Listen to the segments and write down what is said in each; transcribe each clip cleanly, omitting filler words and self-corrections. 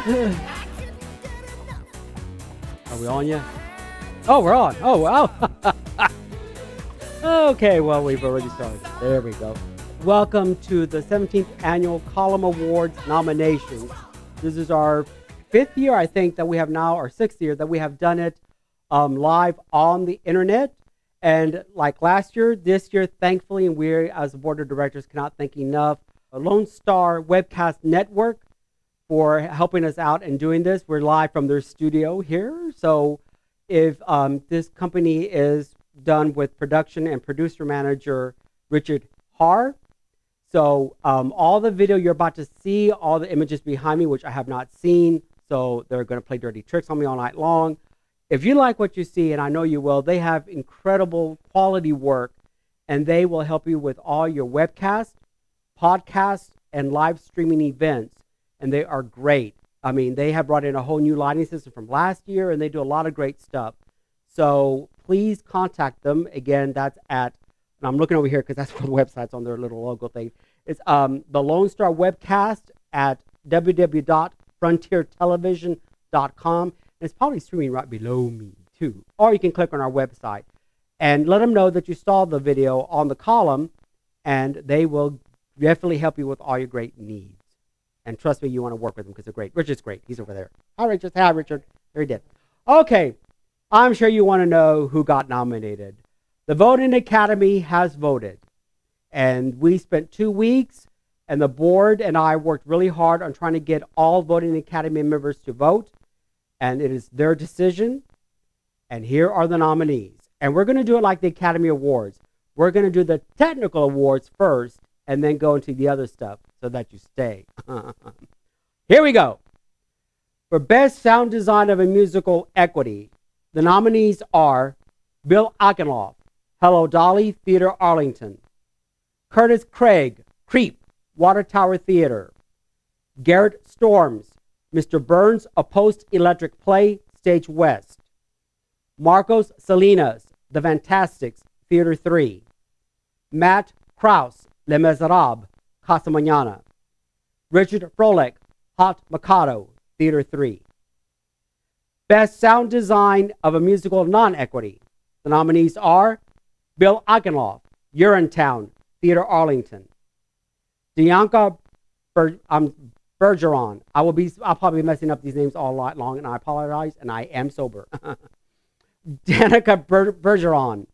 Are we on yet? Oh, we're on. Oh, wow. Okay, well, we've already started. There we go. Welcome to the 17th Annual Column Awards nominations. This is our fifth year, I think, that we have now, or sixth year, that we have done it live on the internet. And like last year, this year, thankfully, and we as the board of directors cannot thank enough Lone Star Webcast Network for helping us out and doing this. We're live from their studio here. So if this company is done with production and producer manager Richard Hart. So all the video you're about to see, all the images behind me, which I have not seen, so they're going to play dirty tricks on me all night long. If you like what you see, and I know you will, they have incredible quality work, and they will help you with all your webcasts, podcasts, and live streaming events, and they are great. I mean, they have brought in a whole new lighting system from last year, and they do a lot of great stuff. So please contact them. Again, that's at, and I'm looking over here because that's where the website's on their little logo thing. It's the Lone Star Webcast at www.frontiertelevision.com. It's probably streaming right below me, too. Or you can click on our website and let them know that you saw the video on the column, and they will definitely help you with all your great needs. And trust me, you want to work with them because they're great. Richard's great. He's over there. Hi, Richard. Hi, Richard. There he did. Okay. I'm sure you want to know who got nominated. The voting academy has voted. And we spent 2 weeks, and the board and I worked really hard on trying to get all voting academy members to vote. And it is their decision, and here are the nominees. And we're going to do it like the Academy Awards. We're going to do the technical awards first, and then go into the other stuff so that you stay. Here we go. For Best Sound Design of a Musical Equity, the nominees are Bill Eichenloff, Hello Dolly, Theater Arlington; Curtis Craig, Creep, Water Tower Theater; Garrett Storms, Mr. Burns, A Post-Electric Play, Stage West; Marcos Salinas, The Fantastics, Theater 3; Matt Krause, Les Miserables, Casa Manana; Richard Froelich, Hot Mikado, Theater 3. Best Sound Design of a Musical Non-Equity. The nominees are Bill Eichenloff, Urinetown, Theater Arlington; Dianca Bergeron. I'll probably be messing up these names all night long, and I apologize, and I am sober. Danica Bergeron,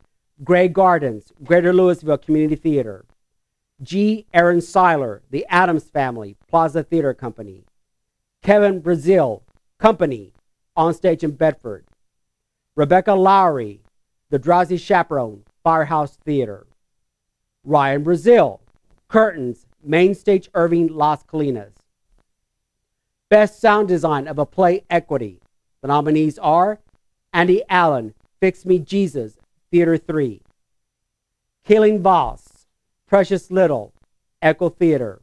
Gray Gardens, Greater Louisville Community Theater; G. Aaron Seiler, The Addams Family, Plaza Theater Company; Kevin Brazil, Company, On Stage in Bedford; Rebecca Lowry, The Drowsy Chaperone, Firehouse Theater; Ryan Brazil, Curtains, Mainstage Irving Las Colinas. Best Sound Design of a Play Equity. The nominees are Andy Allen, Fix Me Jesus, Theater 3; Kaelin Voss, Precious Little, Echo Theater;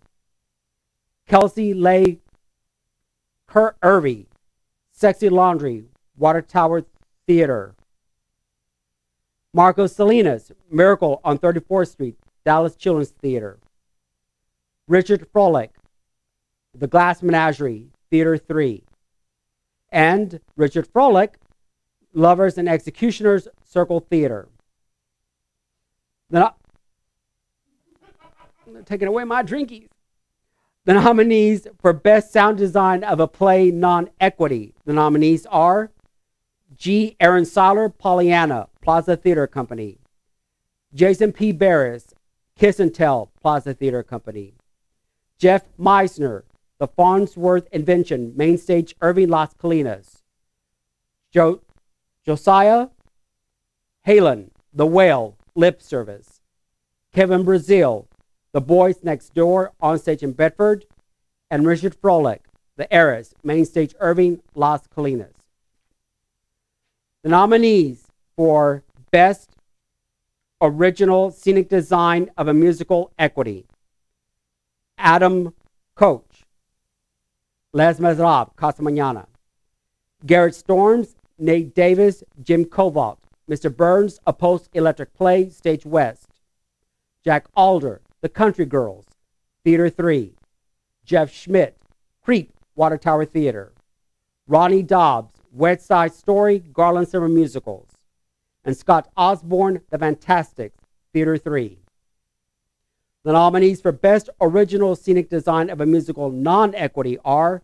Kelsey Leigh Irvey, Sexy Laundry, Water Tower Theater; Marcos Salinas, Miracle on 34th Street, Dallas Children's Theater; Richard Froelich, The Glass Menagerie, Theater 3; and Richard Froelich, Lovers and Executioners, Circle Theater. They're taking away my drinkies. The nominees for Best Sound Design of a Play Non-Equity. The nominees are G. Aaron Seiler, Pollyanna, Plaza Theater Company; Jason P. Barris, Kiss and Tell, Plaza Theater Company; Jeff Meisner, The Farnsworth Invention, Mainstage Irving Las Colinas; Josiah Halen, The Whale, Lip Service; Kevin Brazil, The Boys Next Door, On Stage in Bedford; and Richard Froelich, The Heiress, Mainstage Irving Las Colinas. The nominees for Best Original Scenic Design of a Musical Equity: Adam Koch, Les Miserables, Casa Manana; Garrett Storms, Nate Davis, Jim Kovault, Mr. Burns, A Post-Electric Play, Stage West; Jack Alder, The Country Girls, Theater 3; Jeff Schmidt, Creep, Water Tower Theater; Ronnie Dobbs, West Side Story, Garland Summer Musicals, and Scott Osborne, The Fantastics, Theater 3. The nominees for Best Original Scenic Design of a Musical Non-Equity are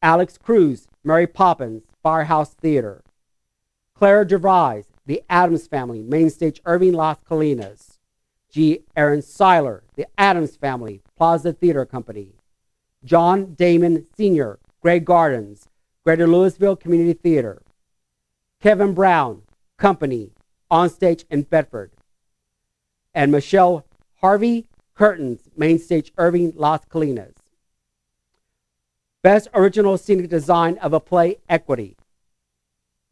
Alex Cruz, Mary Poppins, Firehouse Theater; Claire DeVries, The Addams Family, Mainstage Irving Las Colinas; G. Aaron Seiler, The Addams Family, Plaza Theater Company; John Damon Sr., Gray Gardens, Greater Louisville Community Theater; Kevin Brown, Company, On Stage in Bedford; and Michelle Harvey, Curtains, Mainstage Irving Las Colinas. Best Original Scenic Design of a Play Equity: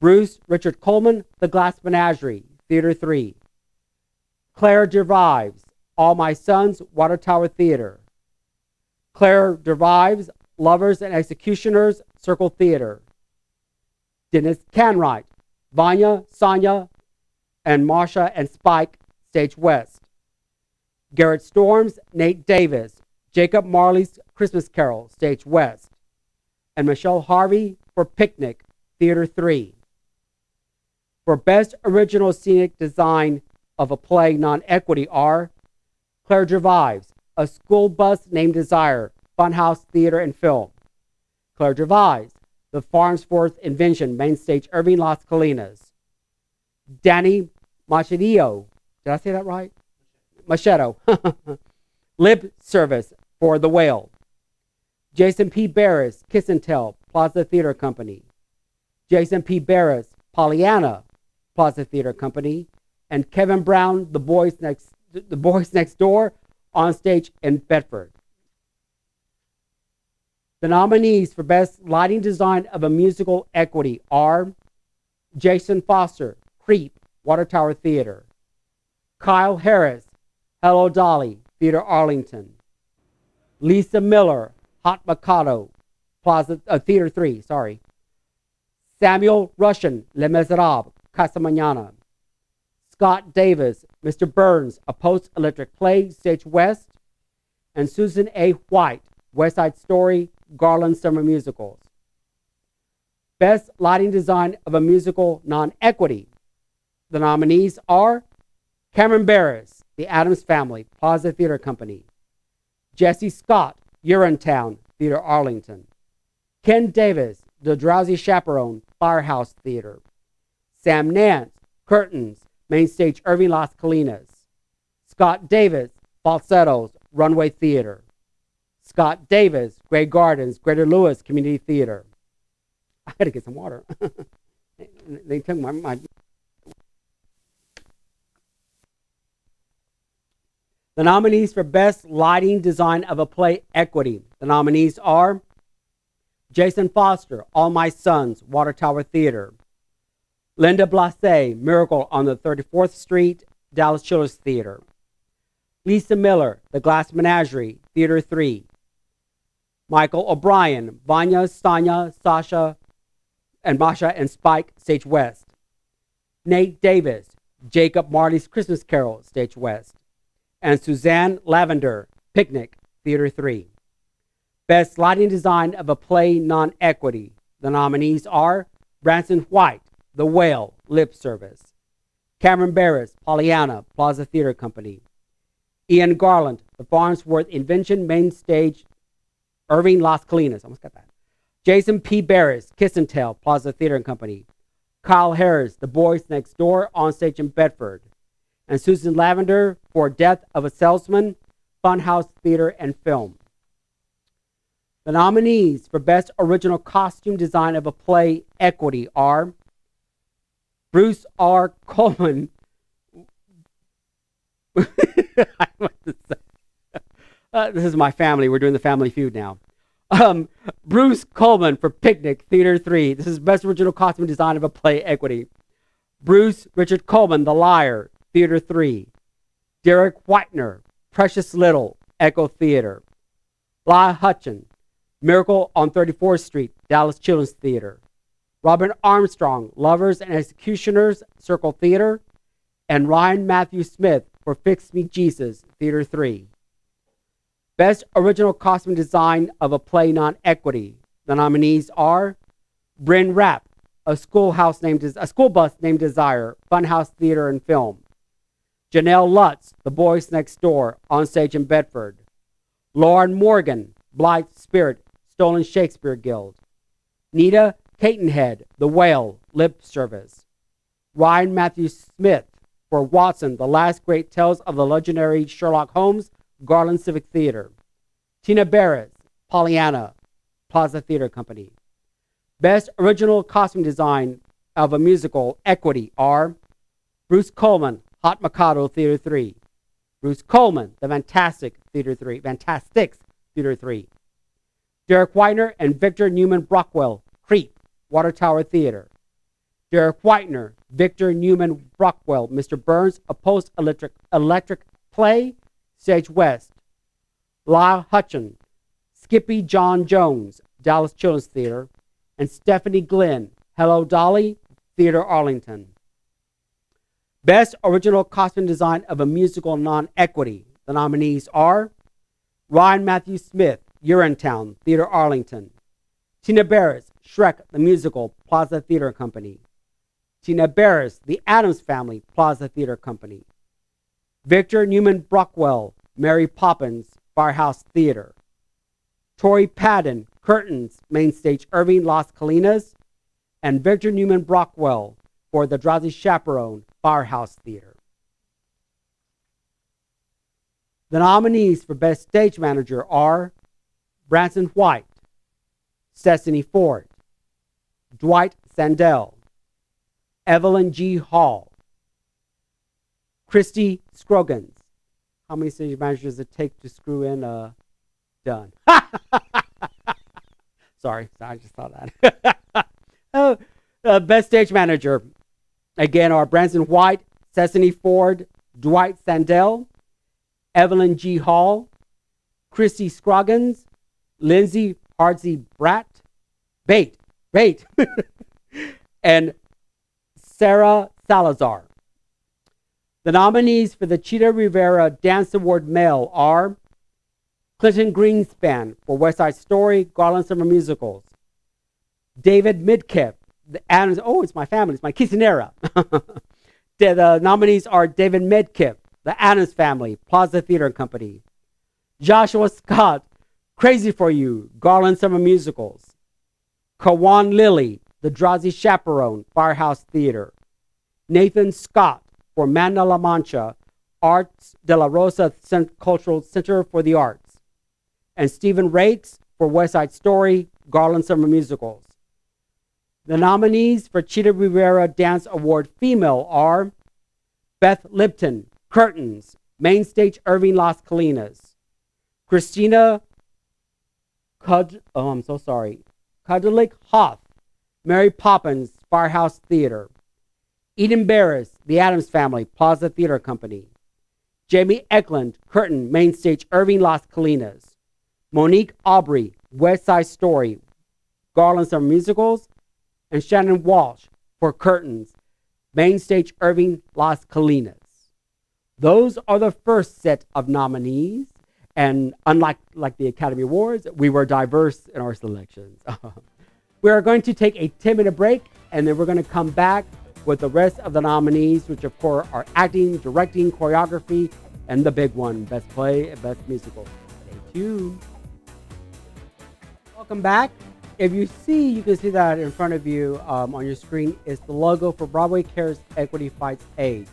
Bruce Richard Coleman, The Glass Menagerie, Theater 3; Claire DeVries, All My Sons, Water Tower Theater; Claire DeVries, Lovers and Executioners, Circle Theater; Dennis Canwright, Vanya, Sonia, and Marsha and Spike, Stage West; Garrett Storms, Nate Davis, Jacob Marley's Christmas Carol, Stage West; and Michelle Harvey for Picnic, Theater 3. For Best Original Scenic Design of a Play Non-Equity are Claire DeVries, A School Bus Named Desire, Funhouse Theater and Film; Claire DeVries, The Farnsworth Invention, Mainstage Irving Las Colinas; Danny Machado, did I say that right? Machado, Lip Service for The Whale; Jason P. Barris, Kiss and Tell, Plaza Theater Company; Jason P. Barris, Pollyanna, Plaza Theater Company; and Kevin Brown, The Boys Next Door, On Stage in Bedford. The nominees for Best Lighting Design of a Musical Equity are Jason Foster, Creep, Water Tower Theater; Kyle Harris, Hello Dolly, Theater Arlington; Lisa Miller, Hot Mikado, Theater 3, sorry; Samuel Russian, Les Miserables, Casa Manana; Scott Davis, Mr. Burns, A Post-Electric Play, Stage West; and Susan A. White, West Side Story, Garland Summer Musicals. Best Lighting Design of a Musical Non-Equity. The nominees are Cameron Barris, The Addams Family, Plaza Theater Company; Jesse Scott, Urinetown, Theater Arlington; Ken Davis, The Drowsy Chaperone, Firehouse Theater; Sam Nance, Curtains, Mainstage Irving Las Colinas; Scott Davis, Falsettos, Runway Theater; Scott Davis, Gray Gardens, Greater Louis Community Theater. I gotta get some water. They took my. The nominees for Best Lighting Design of a Play Equity. The nominees are Jason Foster, All My Sons, Water Tower Theater; Linda Blase, Miracle on the 34th Street, Dallas Children's Theater; Lisa Miller, The Glass Menagerie, Theater 3; Michael O'Brien, Vanya, Sonia, Sasha, and Masha and Spike, Stage West; Nate Davis, Jacob Marley's Christmas Carol, Stage West; and Suzanne Lavender, Picnic, Theater 3. Best Lighting Design of a Play Non-Equity. The nominees are Branson White, The Whale, Lip Service; Cameron Barris, Pollyanna, Plaza Theater Company; Ian Garland, The Farnsworth Invention, Mainstage Irving Las Colinas, almost got that; Jason P. Barris, Kiss and Tell, Plaza Theater Company; Kyle Harris, The Boys Next Door, On Stage in Bedford; and Susan Lavender, For Death of a Salesman, Funhouse Theater and Film. The nominees for Best Original Costume Design of a Play Equity are Bruce R. Coleman, this is my family, we're doing the Family Feud now. Bruce Coleman for Picnic, Theater 3. This is Best Original Costume Design of a Play Equity. Bruce Richard Coleman, The Liar, Theater 3. Derek Whitener, Precious Little, Echo Theater; Lyle Hutchin, Miracle on 34th Street, Dallas Children's Theater; Robin Armstrong, Lovers and Executioners, Circle Theater; and Ryan Matthew Smith for Fix Me Jesus, Theater 3. Best Original Costume Design of a Play Non-Equity. The nominees are Bryn Rapp, a school bus named Desire, Funhouse Theater and Film. Janelle Lutz, The Boys Next Door, On Stage in Bedford. Lauren Morgan, Blythe Spirit, Stolen Shakespeare Guild. Nita Catonhead, The Whale, Lip Service. Ryan Matthew Smith, for Watson, The Last Great Tales of the Legendary Sherlock Holmes, Garland Civic Theater. Tina Barrett, Pollyanna, Plaza Theater Company. Best Original Costume Design of a Musical, Equity, are Bruce Coleman, Hot Mikado, Theater 3. Bruce Coleman, The Fantastics, Theater 3. Derek Whitener and Victor Newman Brockwell, Creep, Water Tower Theater. Derek Whitener, Victor Newman Brockwell, Mr. Burns, a post-electric play, Stage West. Lyle Hutchin, Skippy John Jones, Dallas Children's Theater. And Stephanie Glenn, Hello Dolly, Theater Arlington. Best Original Costume Design of a Musical Non-Equity. The nominees are Ryan Matthew Smith, Urinetown, Theater Arlington. Tina Barris, Shrek the Musical, Plaza Theater Company. Tina Barris, The Addams Family, Plaza Theater Company. Victor Newman Brockwell, Mary Poppins, Firehouse Theater. Tori Padden, Curtains, Mainstage Irving Las Colinas. And Victor Newman Brockwell, for The Drowsy Chaperone, Firehouse Theater. The nominees for Best Stage Manager are Branson White, Stephanie Ford, Dwight Sandell, Evelyn G. Hall, Christy Scroggins. How many stage managers does it take to screw in a done? Sorry, I just thought that. Best Stage Manager, again, are Branson White, Stephanie Ford, Dwight Sandell, Evelyn G. Hall, Christy Scroggins, Lindsay Hardsey Bratt, Bate, and Sarah Salazar. The nominees for the Chita Rivera Dance Award Male are Clinton Greenspan for West Side Story, Garland Summer Musicals. David Midkiff, The Addams, oh, it's my family, it's my quinceanera. The nominees are David Midkiff, The Addams Family, Plaza Theater Company. Joshua Scott, Crazy for You, Garland Summer Musicals. Kawan Lilly, The Drowsy Chaperone, Firehouse Theater. Nathan Scott, for Manda La Mancha, Arts De La Rosa Cultural Center for the Arts. And Stephen Rakes, for West Side Story, Garland Summer Musicals. The nominees for Chita Rivera Dance Award Female are Beth Lipton, Curtains, Mainstage Irving Las Colinas. Christina Kudlick Hoth, Mary Poppins, Firehouse Theater. Eden Barris, The Addams Family, Plaza Theater Company. Jamie Eklund, Curtain, Mainstage Irving Las Colinas. Monique Aubrey, West Side Story, Garland Summer Musicals. And Shannon Walsh, for Curtains, Mainstage Irving Las Colinas. Those are the first set of nominees, and unlike the Academy Awards, we were diverse in our selections. We are going to take a 10-minute break, and then we're going to come back with the rest of the nominees, which of course are acting, directing, choreography, and the big one, Best Play and Best Musical. Stay tuned. Welcome back. If you see, you can see that in front of you on your screen is the logo for Broadway Cares Equity Fights AIDS.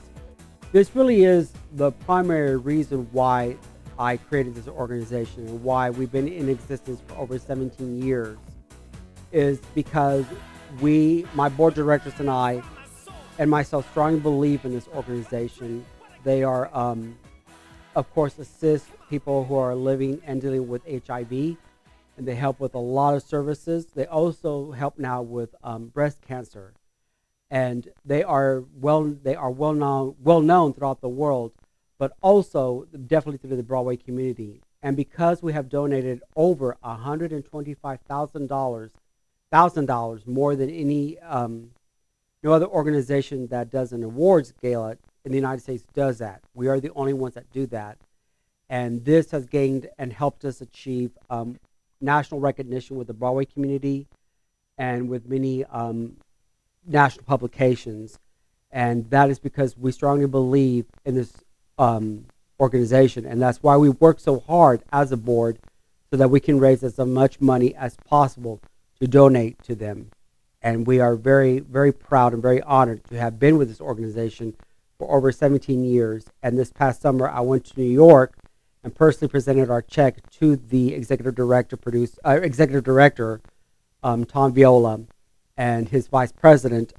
This really is the primary reason why I created this organization and why we've been in existence for over 17 years is because my board directors and I and myself strongly believe in this organization. They are, of course, assist people who are living and dealing with HIV. And they help with a lot of services. They also help now with breast cancer, and they are well known throughout the world, but also definitely through the Broadway community. And because we have donated over $125,000 more than any no other organization that does an awards gala in the United States does that. We are the only ones that do that, and this has gained and helped us achieve national recognition with the Broadway community and with many national publications. And that is because we strongly believe in this organization. And that's why we work so hard as a board, so that we can raise as much money as possible to donate to them. And we are very, very proud and very honored to have been with this organization for over 17 years. And this past summer, I went to New York and personally presented our check to the executive director, Tom Viola, and his vice president,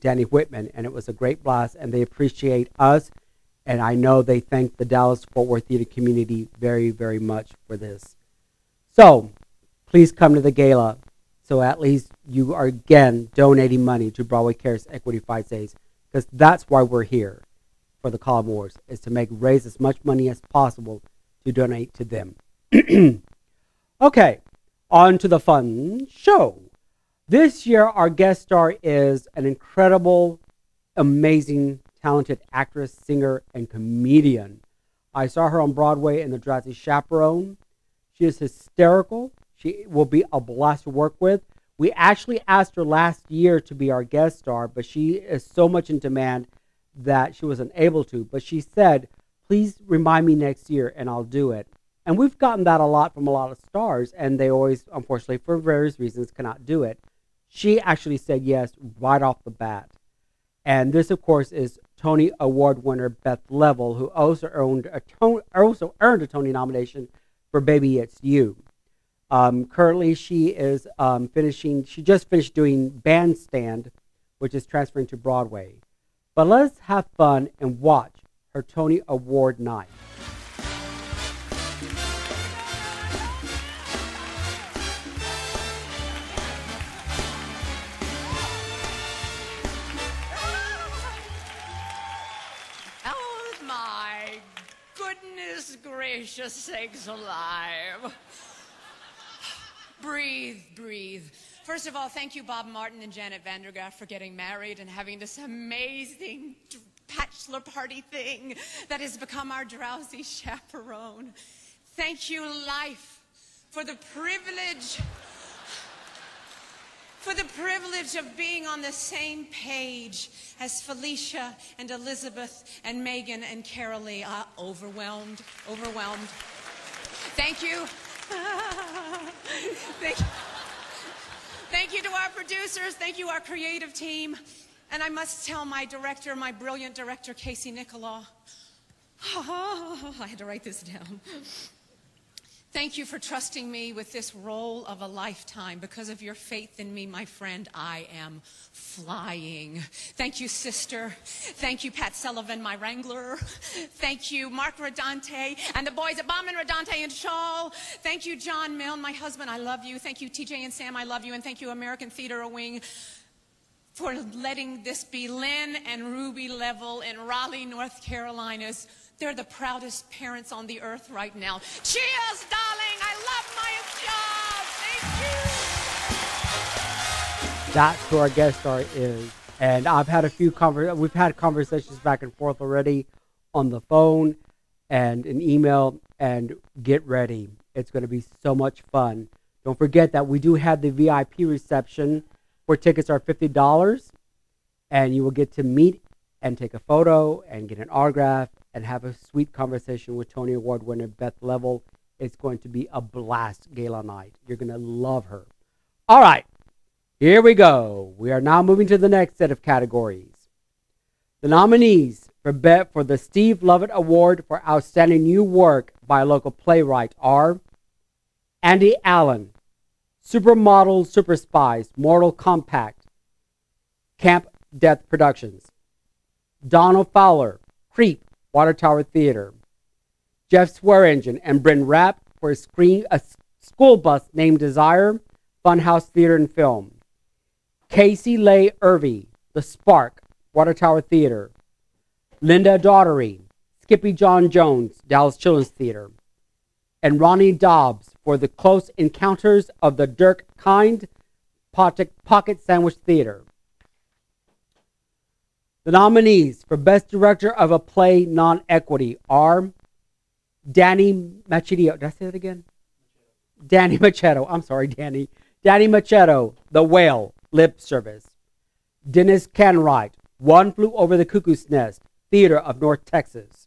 Danny Whitman, and it was a great blast, and they appreciate us, and I know they thank the Dallas-Fort Worth theater community very, very much for this. So, please come to the gala, so at least you are again donating money to Broadway Cares Equity Fights AIDS, because that's why we're here for the Column Awards, is to raise as much money as possible to donate to them. Okay, on to the fun show. This year, our guest star is an incredible, amazing, talented actress, singer, and comedian. I saw her on Broadway in The Drowsy Chaperone. She is hysterical. She will be a blast to work with. We actually asked her last year to be our guest star, but she is so much in demand that she wasn't able to. But she said, please remind me next year, and I'll do it. And we've gotten that a lot from a lot of stars, and they always, unfortunately, for various reasons, cannot do it. She actually said yes right off the bat. And this, of course, is Tony Award winner Beth Leavel, who also earned a Tony nomination for Baby It's You. Currently, she is just finished doing Bandstand, which is transferring to Broadway. But let's have fun and watch her Tony Award night. Gracious sakes alive. Breathe. First of all, thank you, Bob Martin and Janet Vandergraaf, for getting married and having this amazing bachelor party thing that has become our Drowsy Chaperone. Thank you, life, for the privilege of being on the same page as Felicia and Elizabeth and Megan and Carolee. Overwhelmed. Thank you. Thank you to our producers. Thank you, our creative team. And I must tell my director, my brilliant director, Casey Nicolaw. I had to write this down. Thank you for trusting me with this role of a lifetime. Because of your faith in me, my friend, I am flying. Thank you, sister. Thank you, Pat Sullivan, my wrangler. Thank you, Mark Rodante and the boys at Bauman, Rodante and Shaw. Thank you, John Milne, my husband, I love you. Thank you, TJ and Sam, I love you. And thank you, American Theater Wing, for letting this be Lynn and Ruby Leavel in Raleigh, North Carolina's. They're the proudest parents on the earth right now. Cheers, darling! I love my job! Thank you! That's who our guest star is. And I've had a few conversations. We've had conversations back and forth already on the phone and an email. And get ready. It's going to be so much fun. Don't forget that we do have the VIP reception where tickets are $50. And you will get to meet and take a photo and get an autograph and have a sweet conversation with Tony Award winner Beth Leavel. It's going to be a blast gala night. You're going to love her. All right, here we go. We are now moving to the next set of categories. The nominees for the Steve Lovett Award for Outstanding New Work by a Local Playwright are Andy Allen, Supermodel Super Spies, Mortal Compact, Camp Death Productions; Donald Fowler, Creep, Water Tower Theater; Jeff Swearingen and Bryn Rapp for a School Bus Named Desire, Funhouse Theater and Film; Casey Leigh Irvey, The Spark, Water Tower Theater; Linda Daugherty, Skippy John Jones, Dallas Children's Theater; and Ronnie Dobbs for The Close Encounters of the Dirk Kind, Pocket Sandwich Theater. The nominees for Best Director of a Play Non-Equity are Danny Machado. Danny Machado. Danny Machado, The Whale, Lip Service. Dennis Canwright, One Flew Over the Cuckoo's Nest, Theater of North Texas.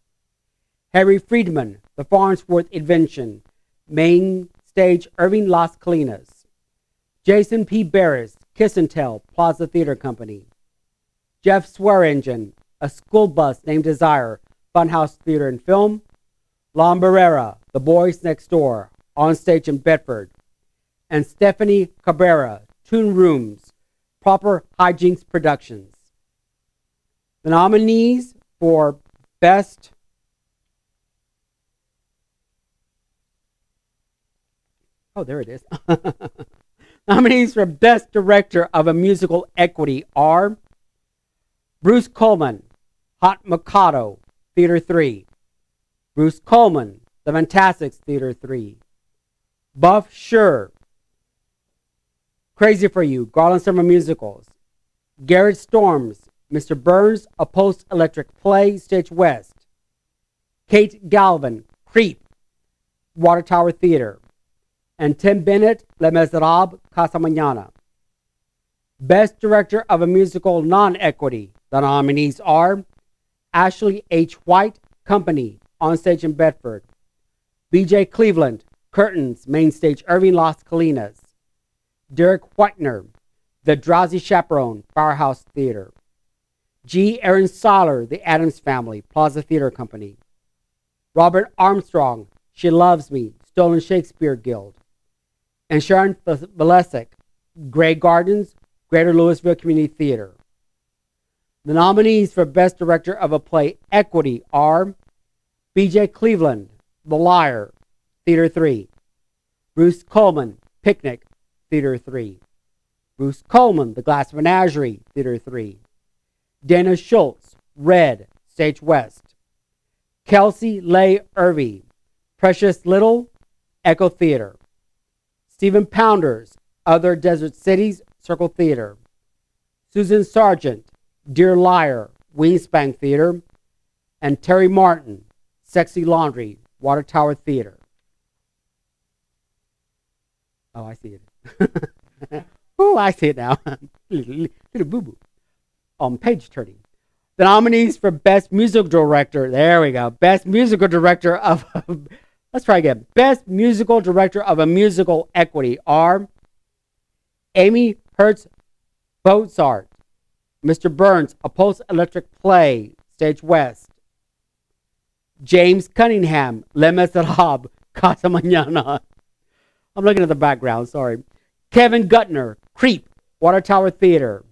Harry Friedman, The Farnsworth Invention, Mainstage Irving Las Colinas. Jason P. Barris, Kiss and Tell, Plaza Theater Company. Jeff Swearingen, A School Bus Named Desire, Funhouse Theater and Film. Lon Barrera, The Boys Next Door, On Stage in Bedford. And Stephanie Cabrera, Toon Rooms, Proper Hijinks Productions. The nominees for Best nominees for Best Director of a Musical Equity are Bruce Coleman, Hot Mikado, Theater 3. Bruce Coleman, The Fantastics, Theater 3. Buff Schur, Crazy for You, Garland Summer Musicals. Garrett Storms, Mr. Burns, A Post-Electric Play, Stage West. Kate Galvin, Creep, Water Tower Theater. And Tim Bennett, Les Miserables, Casa Manana. Best Director of a Musical Non-Equity. The nominees are Ashley H. White, Company, On Stage in Bedford. B.J. Cleveland, Curtains, Mainstage Irving Las Colinas. Derek Whitener, The Drowsy Chaperone, Firehouse Theater. G. Aaron Seiler, The Addams Family, Plaza Theater Company. Robert Armstrong, She Loves Me, Stolen Shakespeare Guild. And Sharon Valesic, Gray Gardens, Greater Louisville Community Theater. The nominees for Best Director of a Play Equity are B.J. Cleveland, The Liar, Theater 3. Bruce Coleman, Picnic, Theater 3. Bruce Coleman, The Glass Menagerie, Theater 3. Dana Schultz, Red, Stage West. Kelsey Leigh Irby, Precious Little, Echo Theater. Stephen Pounders, Other Desert Cities, Circle Theater. Susan Sargent, Dear Liar, Wingspan Theater. And Terry Martin, Sexy Laundry, Water Tower Theater. Oh, I see it. Oh, I see it now. Boo-boo. On page 30. The nominees for Best Musical Director. There we go. Best Musical Director of... Let's try again. Best Musical Director of a Musical Equity are Amy Hertz-Bozart, Mr. Burns, A Post-Electric Play, Stage West. James Cunningham, Les Miserables, Casa Manana. I'm looking at the background, sorry. Kevin Guttner, Creep, Water Tower Theater.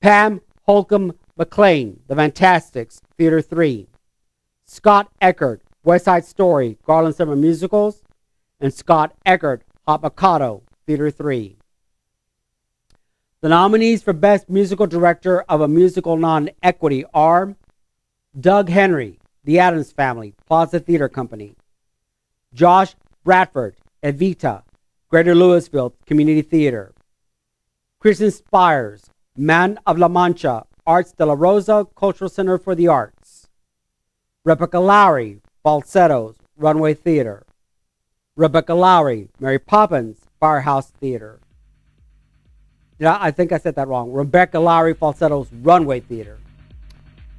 Pam Holcomb McLean, The Fantastics, Theater 3. Scott Eckert, West Side Story, Garland Summer Musicals. And Scott Eckert, Hot Mikado, Theater 3. The nominees for Best Musical Director of a Musical Non-Equity are Doug Henry, The Addams Family, Plaza Theater Company. Josh Bradford, Evita, Greater Louisville Community Theater. Kristen Spires, Man of La Mancha, Arts De La Rosa Cultural Center for the Arts. Rebecca Lowry, Falsettos, Runway Theater. Rebecca Lowry, Mary Poppins, Firehouse Theater. Yeah, I think I said that wrong. Rebecca Lowry, Falsettos, Runway Theater.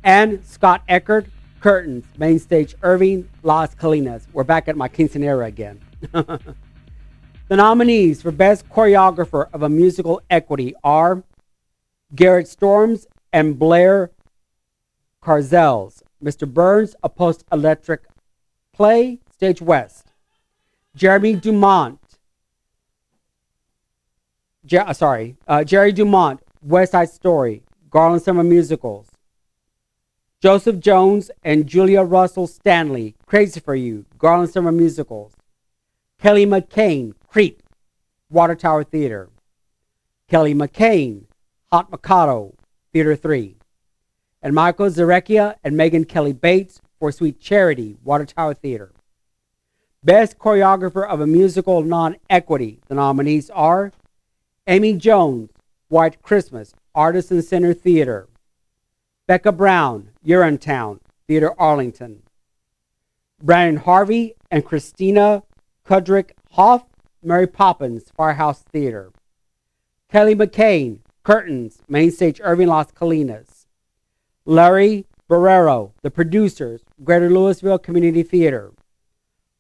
And Scott Eckert, Curtains, Mainstage Irving, Las Colinas. We're back at my quinceanera again. The nominees for Best Choreographer of a Musical Equity are Garrett Storms and Blair Carzels, Mr. Burns, A Post-Electric Play, Stage West. Jerry Dumont, West Side Story, Garland Summer Musicals. Joseph Jones and Julia Russell Stanley, Crazy for You, Garland Summer Musicals. Kelly McCain, Creep, Water Tower Theater. Kelly McCain, Hot Mikado, Theater 3. And Michael Zarecchia and Megan Kelly Bates for Sweet Charity, Water Tower Theater. Best Choreographer of a Musical Non-Equity. The nominees are Amy Jones, White Christmas, Artisan Center Theater. Becca Brown, Urinetown, Theater Arlington. Brandon Harvey and Christina Kudrick Hoff, Mary Poppins, Firehouse Theater. Kelly McCain, Curtains, Mainstage Irving Las Colinas. Larry Barrero, The Producers, Greater Louisville Community Theater.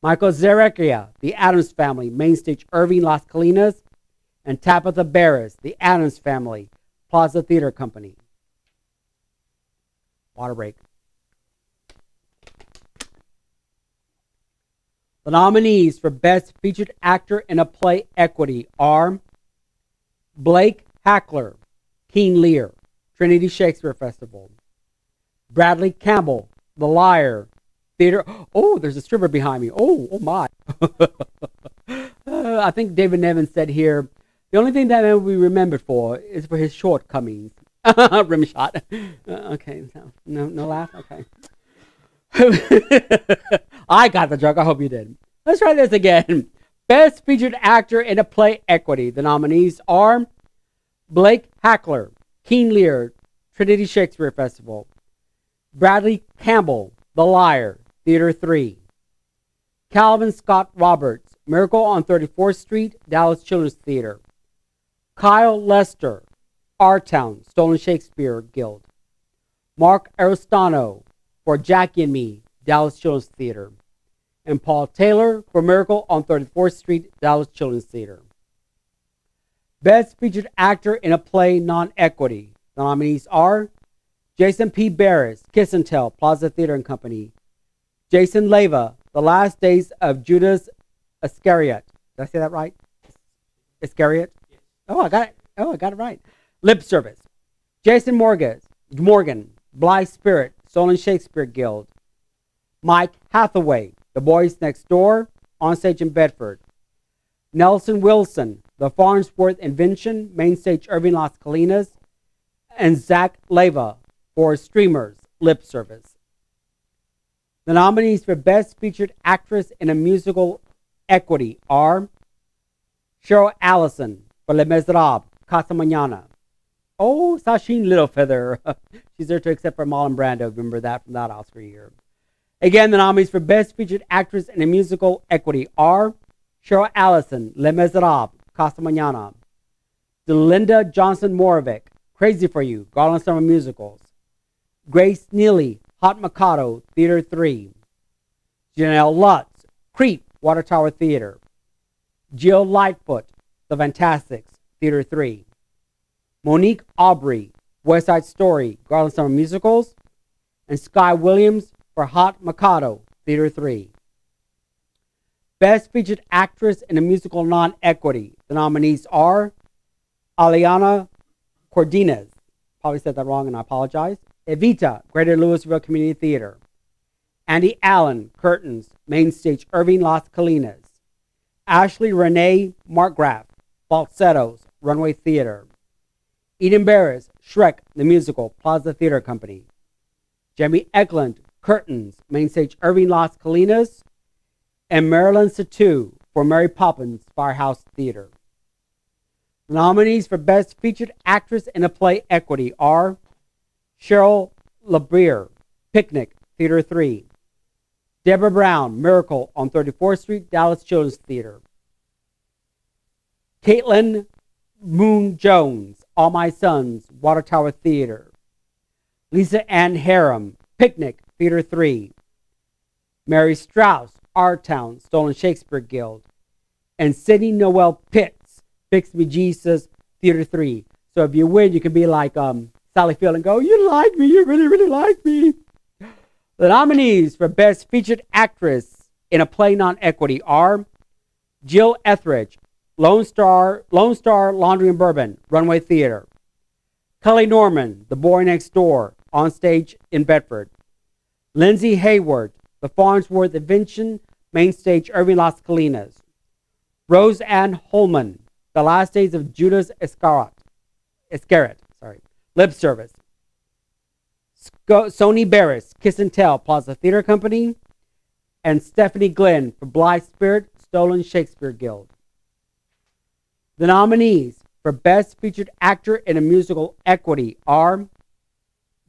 Michael Zarecchia, The Addams Family, Mainstage Irving Las Colinas. And Tabitha Barris, The Addams Family, Plaza Theater Company. Water break. The nominees for Best Featured Actor in a Play Equity are Blake Hackler, King Lear, Trinity Shakespeare Festival. Bradley Campbell, The Liar, Theater. Oh, there's a stripper behind me. Oh, oh my. I think David Nevin said here, the only thing that man will be remembered for is for his shortcomings. Rim shot. Okay, no laugh. Okay. I got the joke. I hope you did. Let's try this again. Best Featured Actor in a Play Equity. The nominees are Blake Hackler, King Lear, Trinity Shakespeare Festival. Bradley Campbell, The Liar, Theater 3. Calvin Scott Roberts, Miracle on 34th Street, Dallas Children's Theater. Kyle Lester, Our Town, Stolen Shakespeare Guild. Mark Aristano, for Jackie and Me, Dallas Children's Theater. And Paul Taylor for Miracle on 34th Street, Dallas Children's Theater. Best Featured Actor in a Play Non-Equity. The nominees are Jason P. Barris, Kiss and Tell, Plaza Theater and Company. Jason Leyva, The Last Days of Judas Iscariot. Did I say that right? Iscariot? Yes. Oh, I got it. Oh, I got it right. Lip Service. Jason Morgan, Blythe Spirit, Stolen Shakespeare Guild. Mike Hathaway, The Boys Next Door, On Stage in Bedford. Nelson Wilson, The Farnsworth Invention, Mainstage Irving Las Colinas. And Zach Leyva for Streamers, Lip Service. The nominees for Best Featured Actress in a Musical Equity are Cheryl Allison for Les Miserables, Casa Manana. Oh, Sasheen Littlefeather. She's there to accept for Marlon Brando. Remember that from that Oscar year. Again, the nominees for Best Featured Actress in a Musical Equity are Cheryl Allison, Les Miserables, Casa Manana. Delinda Johnson-Moravec, Crazy for You, Garland Summer Musicals. Grace Neely, Hot Mikado, Theater 3. Janelle Lutz, Creep, Water Tower Theater. Jill Lightfoot, The Fantastics, Theater 3. Monique Aubrey, West Side Story, Garland Summer Musicals. And Skye Williams for Hot Mikado, Theater 3. Best Featured Actress in a Musical Non-Equity. The nominees are Aliana Cordenas, probably said that wrong and I apologize. Evita, Greater Louisville Community Theater. Andy Allen, Curtains, Mainstage Irving Las Colinas. Ashley Renee Markgraf, Falsettos, Runway Theater. Eden Barris, Shrek, The Musical, Plaza Theater Company. Jamie Eklund, Curtains, Mainstage Irving Las Colinas. And Marilyn Satou for Mary Poppins, Firehouse Theater. The nominees for Best Featured Actress in a Play Equity are Cheryl LaBriere, Picnic, Theater 3. Deborah Brown, Miracle on 34th Street, Dallas Children's Theater. Caitlin Moon Jones, All My Sons, Water Tower Theater. Lisa Ann Harum, Picnic, Theater 3. Mary Strauss, Our Town, Stolen Shakespeare Guild. And Sidney Noel Pitts, Fix Me Jesus, Theater 3. So if you win, you can be like Sally Field and go, you like me, you really, really like me. The nominees for Best Featured Actress in a Play Non-Equity are Jill Etheridge, Lone Star Laundry and Bourbon, Runway Theater. Kelly Norman, The Boy Next Door, On Stage in Bedford. Lindsay Hayward, The Farnsworth Invention, Mainstage Irving Las Colinas. Rose Ann Holman, The Last Days of Judas Iscariot, Lip Service. Sony Barris, Kiss and Tell, Plaza Theater Company. And Stephanie Glenn for Blythe Spirit, Stolen Shakespeare Guild. The nominees for Best Featured Actor in a Musical Equity are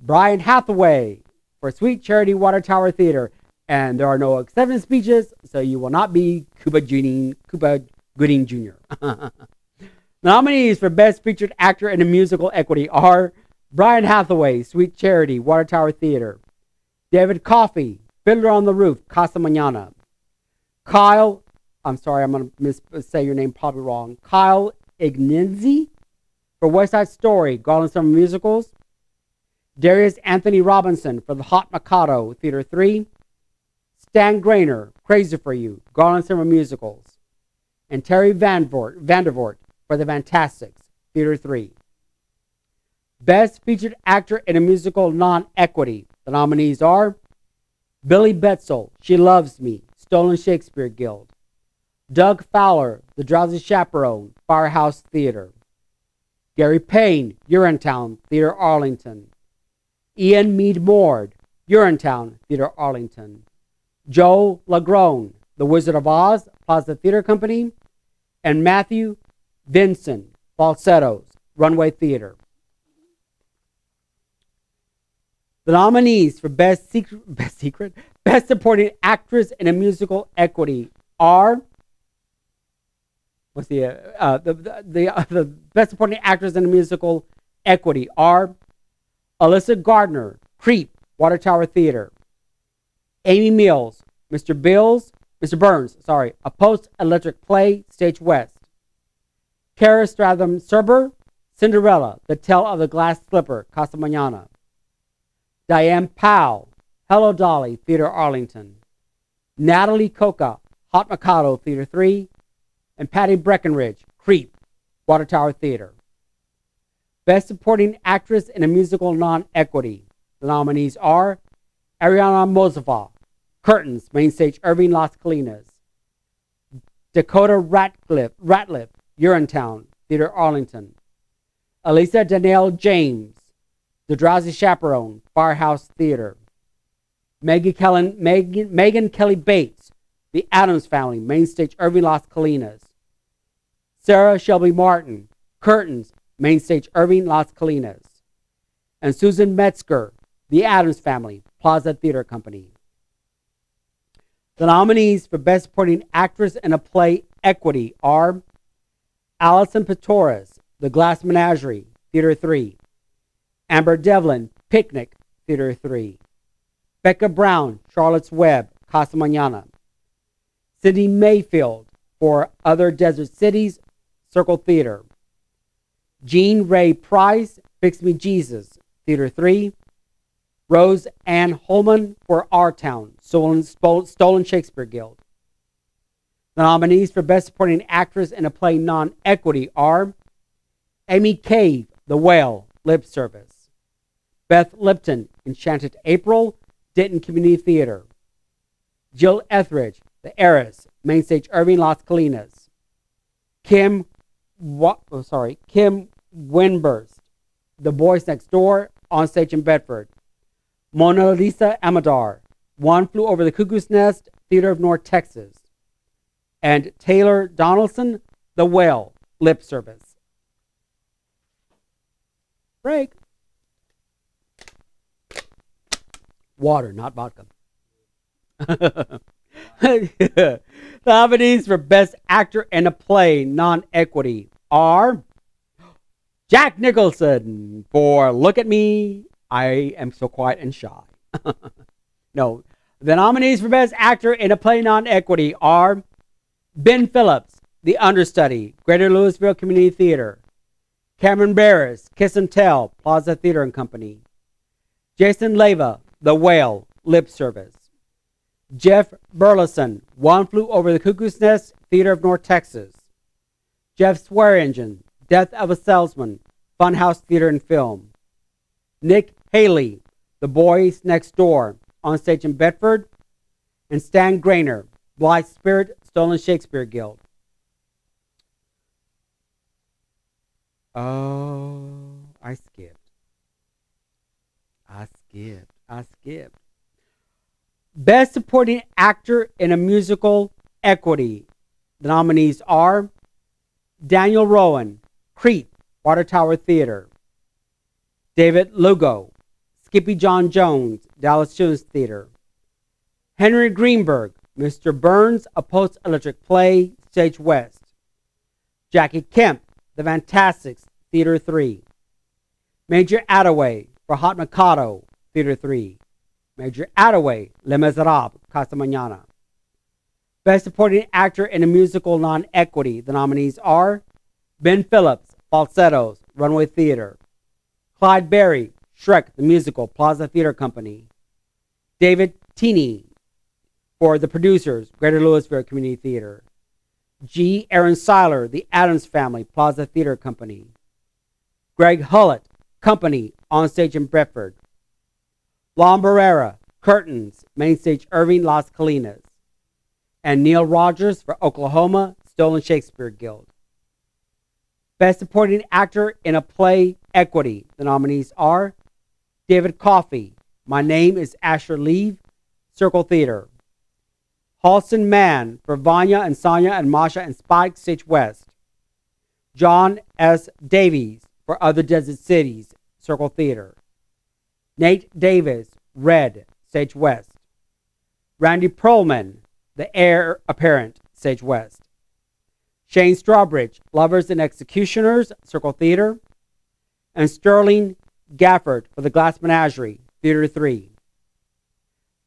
Brian Hathaway for Sweet Charity Water Tower Theater. And there are no acceptance speeches, so you will not be Cuba Gooding Gooding Jr. Nominees for Best Featured Actor in a Musical Equity are Brian Hathaway, Sweet Charity, Water Tower Theater; David Coffey, Fiddler on the Roof, Casa Manana; Kyle, I'm sorry, I'm going to say your name probably wrong, Kyle Ignenzi for West Side Story, Garland Summer Musicals; Darius Anthony Robinson for The Hot Mikado, Theater 3; Stan Grainer, Crazy for You, Garland Summer Musicals; and Terry Vandervoort for The Fantastics, Theater 3. Best Featured Actor in a Musical Non-Equity. The nominees are Billy Betzel, She Loves Me, Stolen Shakespeare Guild; Doug Fowler, The Drowsy Chaperone, Firehouse Theater; Gary Payne, Urinetown, Theater Arlington; Ian Mead Mord, Urinetown, Theater Arlington; Joel Lagrone, The Wizard of Oz, Plaza Theater Company; and Matthew Vinson, Falsettos, Runway Theater. The nominees for Best Supporting Actress in a Musical Equity are, the Best Supporting Actress in a Musical Equity are Alyssa Gardner, Creep, Water Tower Theater; Amy Mills, Mr. Burns, A Post-Electric Play, Stage West; Kara Stratham Serber, Cinderella, The Tale of the Glass Slipper, Casa Manana; Diane Powell, Hello Dolly, Theater Arlington; Natalie Coca, Hot Mikado, Theater 3; and Patty Breckenridge, Creep, Water Tower Theater. Best Supporting Actress in a Musical Non-Equity. The nominees are Ariana Mozova, Curtains, Mainstage Irving Las Colinas; Dakota Ratliff, Urinetown, Theater Arlington; Elisa Danielle James, The Drowsy Chaperone, Firehouse Theater; Megan Kelly Bates, The Addams Family, Mainstage Irving Las Colinas; Sarah Shelby Martin, Curtains, Mainstage Irving Las Colinas; and Susan Metzger, The Addams Family, Plaza Theater Company. The nominees for Best Supporting Actress in a Play Equity are Allison Petoris, The Glass Menagerie, Theater 3; Amber Devlin, Picnic, Theater 3; Becca Brown, Charlotte's Web, Casa Manana; Cindy Mayfield, For Other Desert Cities, Circle Theater; Jean Ray Price, Fix Me Jesus, Theater 3; Rose Ann Holman, For Our Town, Stolen Shakespeare Guild. The nominees for Best Supporting Actress in a Play Non-Equity are Amy Cave, The Whale, Lip Service; Beth Lipton, Enchanted April, Denton Community Theater; Jill Etheridge, The Heiress, Mainstage Irving Las Colinas; Kim Winburst, The Boys Next Door, On Stage in Bedford; Mona Lisa Amador, One Flew Over the Cuckoo's Nest, Theater of North Texas; and Taylor Donaldson, The Whale, Lip Service. Break. Water, not vodka. The nominees for Best Actor in a Play Non-Equity are Jack Nicholson for Look at Me, I Am So Quiet and Shy. No. The nominees for Best Actor in a Play Non-Equity are Ben Phillips, The Understudy, Greater Louisville Community Theater; Cameron Barris, Kiss and Tell, Plaza Theater and Company; Jason Leyva, The Whale, Lip Service; Jeff Burleson, One Flew Over the Cuckoo's Nest, Theater of North Texas; Jeff Swearingen, Death of a Salesman, Funhouse Theater and Film; Nick Haley, The Boys Next Door, On Stage in Bedford; and Stan Grainer, Blithe Spirit, Stolen Shakespeare Guild. Oh, I skipped. Best Supporting Actor in a Musical Equity. The nominees are Daniel Rowan, Creep, Water Tower Theater; David Lugo, Skippy John Jones, Dallas Children's Theater; Henry Greenberg, Mr. Burns, A Post-Electric Play, Stage West; Jackie Kemp, The Fantastics, Theater 3. Major Attaway for Hot Mikado, Theater 3. Major Attaway, Les Miserables, Casa Manana. Best Supporting Actor in a Musical Non-Equity. The nominees are Ben Phillips, Falsettos, Runway Theater. Clyde Barry, Shrek the Musical, Plaza Theater Company. David Teeney for The Producers, Greater Louisville Community Theater. G. Aaron Seiler, The Addams Family, Plaza Theater Company. Greg Hullett, Company, On Stage in Bedford. Lon Barrera, Curtains, Mainstage Irving Las Colinas. And Neil Rogers for Oklahoma, Stolen Shakespeare Guild. Best Supporting Actor in a Play Equity. The nominees are David Coffey, My Name is Asher Leave, Circle Theater. Halston Mann for Vanya and Sonia and Masha and Spike, Stage West. John S. Davies for Other Desert Cities, Circle Theater. Nate Davis, Red, Stage West. Randy Perlman, The Heir Apparent, Stage West. Shane Strawbridge, Lovers and Executioners, Circle Theater. And Sterling Gafford for The Glass Menagerie, Theater 3.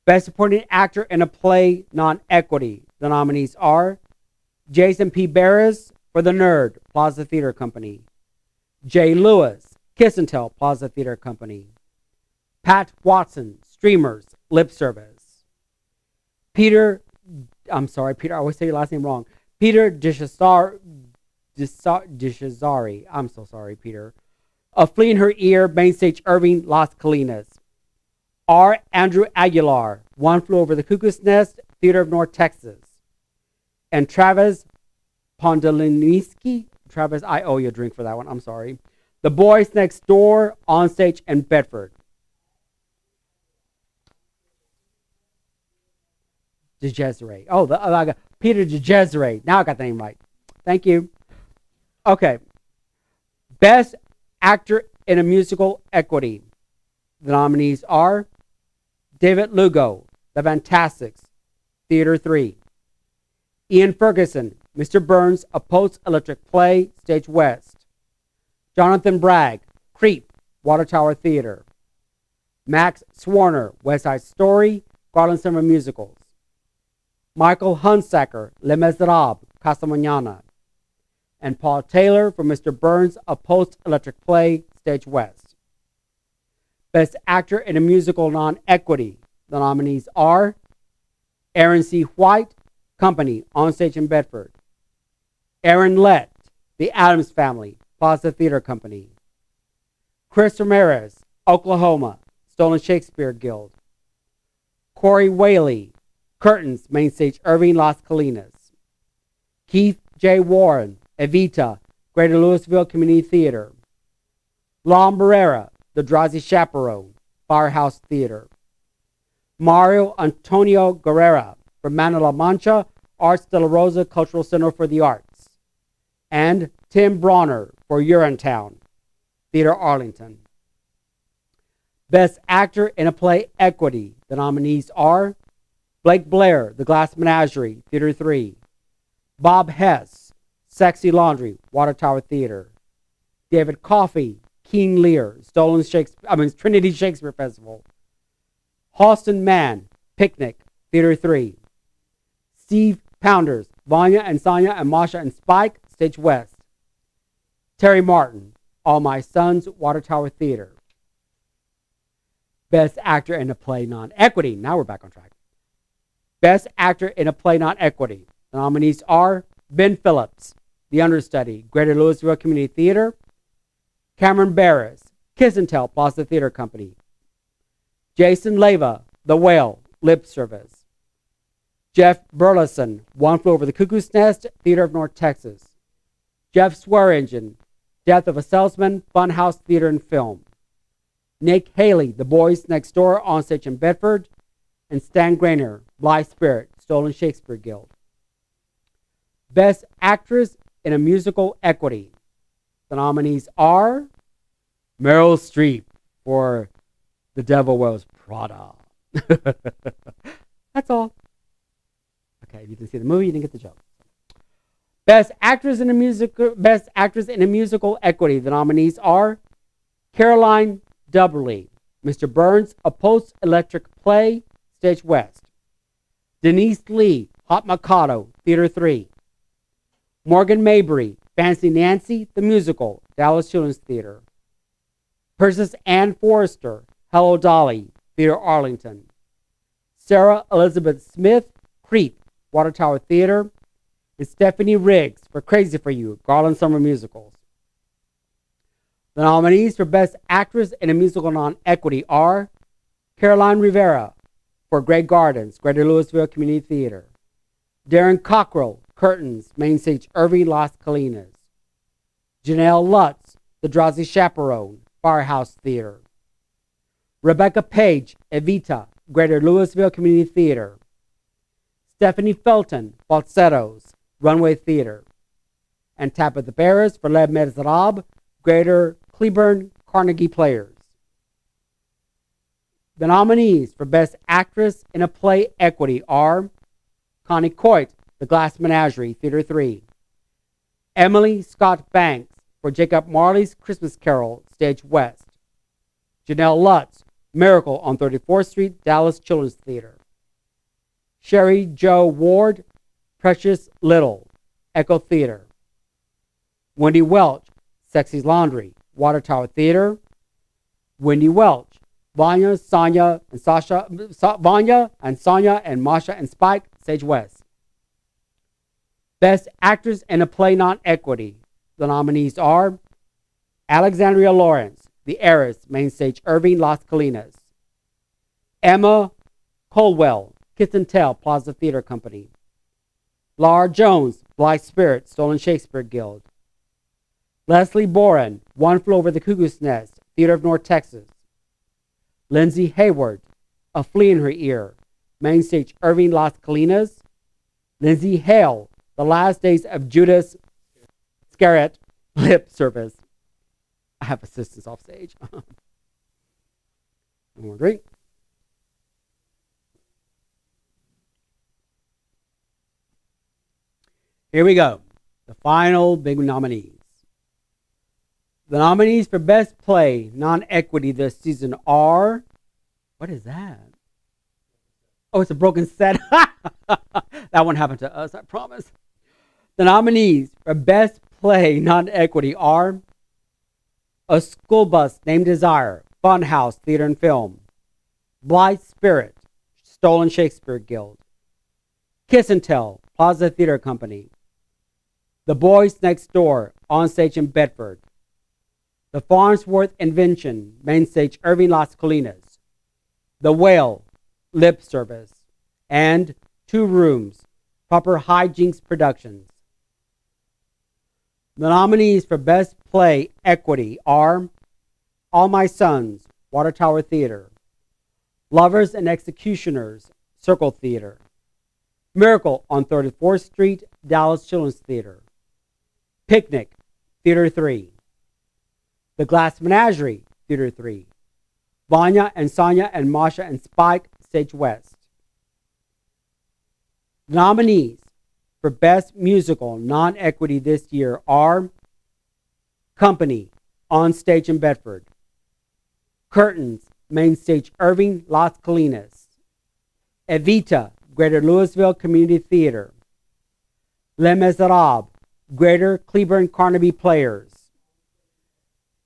Best Supporting Actor in a Play Non-Equity. The nominees are Jason P. Barris for The Nerd, Plaza Theater Company. Jay Lewis, Kiss and Tell, Plaza Theater Company. Pat Watson, Streamers, Lip Service. Peter, I always say your last name wrong. Peter Dishazari, I'm so sorry, Peter. A Flea in Her Ear, Mainstage Irving, Las Colinas. R. Andrew Aguilar, One Flew Over the Cuckoo's Nest, Theater of North Texas. And Travis Pondolinski, Travis, I owe you a drink for that one, I'm sorry. The Boys Next Door, On Stage in Bedford. DeJesere. Peter DeJesere. Now I got the name right. Thank you. Okay. Best Actor in a Musical Equity. The nominees are David Lugo, The Fantastics, Theater 3. Ian Ferguson, Mr. Burns, A Post-Electric Play, Stage West. Jonathan Bragg, Creep, Water Tower Theater. Max Swarner, West Side Story, Garland Summer Musicals. Michael Hunsaker, Les Miserables, Casa Manana. And Paul Taylor for Mr. Burns, A Post-Electric Play, Stage West. Best Actor in a Musical Non-Equity. The nominees are Aaron C. White, Company, On Stage in Bedford. Aaron Lett, The Addams Family, Plaza Theater Company. Chris Ramirez, Oklahoma, Stolen Shakespeare Guild. Corey Whaley, Curtains, Mainstage Irving, Las Colinas. Keith J. Warren, Evita, Greater Louisville Community Theater. Lon Barrera, The Drowsy Chaperone, Firehouse Theater. Mario Antonio Guerrera from Manila Mancha, Arts De La Rosa Cultural Center for the Arts. And Tim Bronner for Urinetown, Theater Arlington. Best Actor in a Play Equity. The nominees are Blake Blair, The Glass Menagerie, Theater 3. Bob Hess, Sexy Laundry, Water Tower Theater. David Coffey, King Lear, Trinity Shakespeare Festival. Halston Mann, Picnic, Theater 3. Steve Pounders, Vanya and Sonia and Masha and Spike, Stage West. Terry Martin, All My Sons, Water Tower Theater. Best Actor in a Play Non-Equity. Now we're back on track. Best Actor in a Play Non-Equity. The nominees are Ben Phillips, The Understudy, Greater Louisville Community Theater. Cameron Barris, Kiss and Tell, Plaza Theater Company. Jason Leyva, The Whale, Lip Service. Jeff Burleson, One Flew Over the Cuckoo's Nest, Theater of North Texas. Jeff Swearingen, Death of a Salesman, Funhouse Theater and Film. Nick Haley, The Boys Next Door, On Stage in Bedford. And Stan Grainer, Bly Spirit, Stolen Shakespeare Guild. Best Actress in a Musical Equity. The nominees are Meryl Streep for The Devil Wears Prada. That's all. Okay, you didn't see the movie, you didn't get the joke. Best Actress in a Musical Equity. The nominees are Caroline Dubberly, Mr. Burns, A Post-Electric Play, Stage West. Denise Lee, Hot Mikado, Theater 3. Morgan Mabry, Fancy Nancy, The Musical, Dallas Children's Theater. Persis Ann Forrester, Hello Dolly, Theater Arlington. Sarah Elizabeth Smith, Creep, Water Tower Theater. And Stephanie Riggs for Crazy For You, Garland Summer Musicals. The nominees for Best Actress in a Musical Non-Equity are Caroline Rivera for Grey Gardens, Greater Louisville Community Theater. Darren Cockrell, Curtains, Mainstage Irving Las Colinas. Janelle Lutz, The Drowsy Chaperone, Firehouse Theater. Rebecca Page, Evita, Greater Louisville Community Theater. Stephanie Felton, Falsettos, Runway Theater. And Tabitha Barris for Les Miserables, Greater Cleburne Carnegie Players. The nominees for Best Actress in a Play Equity are Connie Coit, The Glass Menagerie, Theater 3. Emily Scott Banks for Jacob Marley's Christmas Carol, Stage West. Janelle Lutz, Miracle on 34th Street, Dallas Children's Theater. Sherry Jo Ward, Precious Little, Echo Theater. Wendy Welch, Sexy's Laundry, Water Tower Theater. Wendy Welch, Vanya and Sonia and Masha and Spike, Stage West. Best Actors in a Play Non-Equity. The nominees are Alexandria Lawrence, The Heiress, Mainstage Irving, Las Colinas. Emma Colwell, Kiss and Tell, Plaza Theater Company. Laura Jones, Bly Spirit, Stolen Shakespeare Guild. Leslie Boren, One Flew Over the Cuckoo's Nest, Theater of North Texas. Lindsay Hayward, A Flea in Her Ear, Mainstage Irving, Las Colinas. Lindsay Hale, The Last Days of Judas Iscariot, Lip Service. I have assistance off stage. One drink. Here we go, the final big nominees. The nominees for Best Play Non-Equity this season are, what is that? Oh, it's a broken set. That one happened to us, I promise. The nominees for Best Play Non-Equity are A School Bus Named Desire, Funhouse Theater and Film. Bly Spirit, Stolen Shakespeare Guild. Kiss and Tell, Plaza Theater Company. The Boys Next Door, On Stage in Bedford. The Farnsworth Invention, Mainstage Irving Las Colinas. The Whale, Lip Service. And Two Rooms, Proper Hijinks Productions. The nominees for Best Play Equity are All My Sons, Water Tower Theater. Lovers and Executioners, Circle Theater. Miracle on 34th Street, Dallas Children's Theater. Picnic, Theater 3. The Glass Menagerie, Theater 3. Vanya and Sonia and Masha and Spike, Stage West. Nominees for Best Musical Non-Equity this year are Company, On Stage in Bedford. Curtains, Mainstage Irving, Las Colinas. Evita, Greater Louisville Community Theater. Les Miserables, Greater Cleburne Carnegie Players.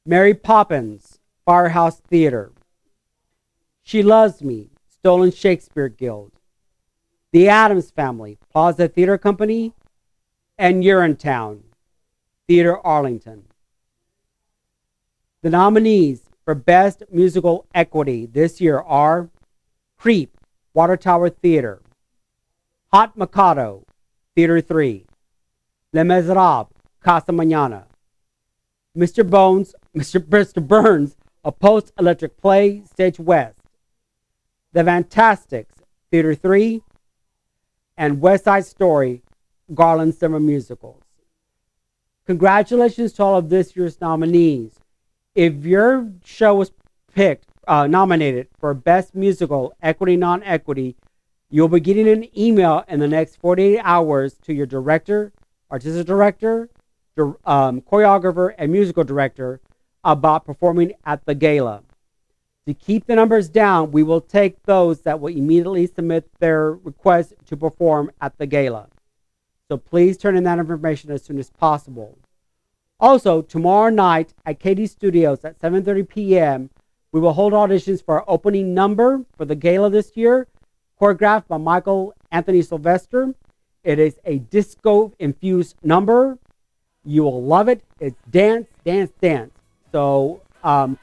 Mary Poppins, Firehouse Theater. She Loves Me, Stolen Shakespeare Guild. The Addams Family, Plaza Theater Company. And Urinetown, Theater Arlington. The nominees for Best Musical Equity this year are Creep, Water Tower Theater. Hot Mikado, Theater 3. Les Miserables, Casa Manana. Mr. Burns, A Post-Electric Play, Stage West. The Fantastics, Theater 3. And West Side Story, Garland Summer Musicals. Congratulations to all of this year's nominees. If your show was nominated for Best Musical Equity Non-Equity, you'll be getting an email in the next 48 hours to your director, artistic director, choreographer, and musical director about performing at the gala. To keep the numbers down, we will take those that will immediately submit their request to perform at the gala. So please turn in that information as soon as possible. Also, tomorrow night at KD Studios at 7:30 p.m., we will hold auditions for our opening number for the gala this year, choreographed by Michael Anthony Sylvester. It is a disco-infused number. You will love it. It's dance, dance, dance. So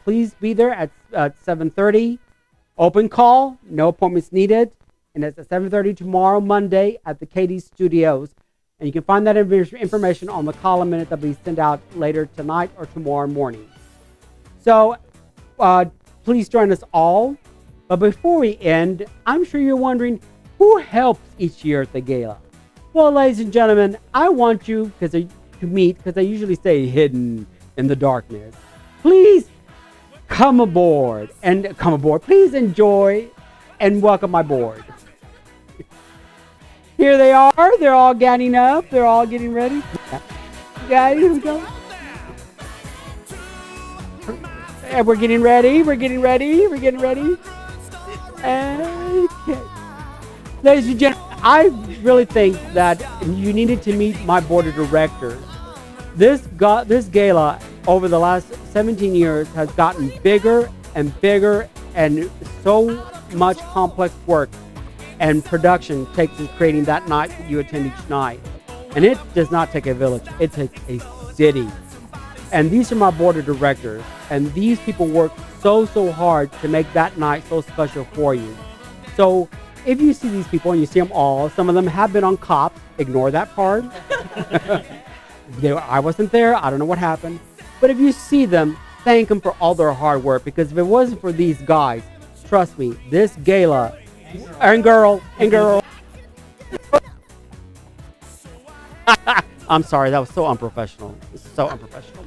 please be there at 7:30. Open call, no appointments needed. And it's at 7:30 tomorrow, Monday, at the KD Studios. And you can find that information on the column minute that will be sent out later tonight or tomorrow morning. So please join us all. But before we end, I'm sure you're wondering, who helps each year at the gala? Well, ladies and gentlemen, I want you to meet, because I usually stay hidden in the darkness. Please come aboard and come aboard. Please enjoy and welcome my board. Here they are. They're all getting up. They're all getting ready. Yeah, here we go. And we're getting ready. We're getting ready. We're getting ready. Okay. Ladies and gentlemen, I really think that you needed to meet my board of directors. This gala over the last 17 years has gotten bigger and bigger, and so much complex work and production takes in creating that night that you attend each night. And it does not take a village, it takes a city. And these are my board of directors, and these people work so hard to make that night so special for you. So if you see these people, and you see them all, some of them have been on Cops, ignore that part. I wasn't there, I don't know what happened. But if you see them, thank them for all their hard work, because if it wasn't for these guys, trust me, this gala, and girl. I'm sorry, that was so unprofessional. So unprofessional.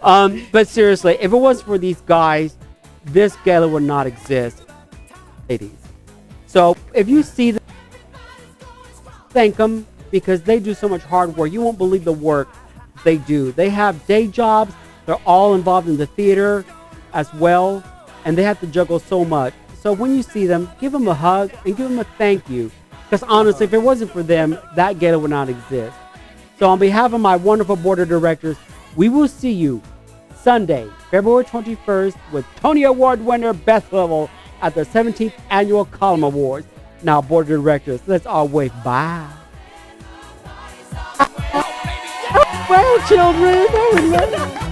But seriously, if it wasn't for these guys, this gala would not exist. Ladies. So if you see them, thank them, because they do so much hard work. You won't believe the work they do. They have day jobs. They're all involved in the theater as well. And they have to juggle so much. So when you see them, give them a hug and give them a thank you. Because honestly, if it wasn't for them, that gala would not exist. So on behalf of my wonderful board of directors, we will see you Sunday, February 21st with Tony Award winner Beth Leavel at the 17th Annual Column Awards. Now, board of directors, let's all wave bye. Well, children,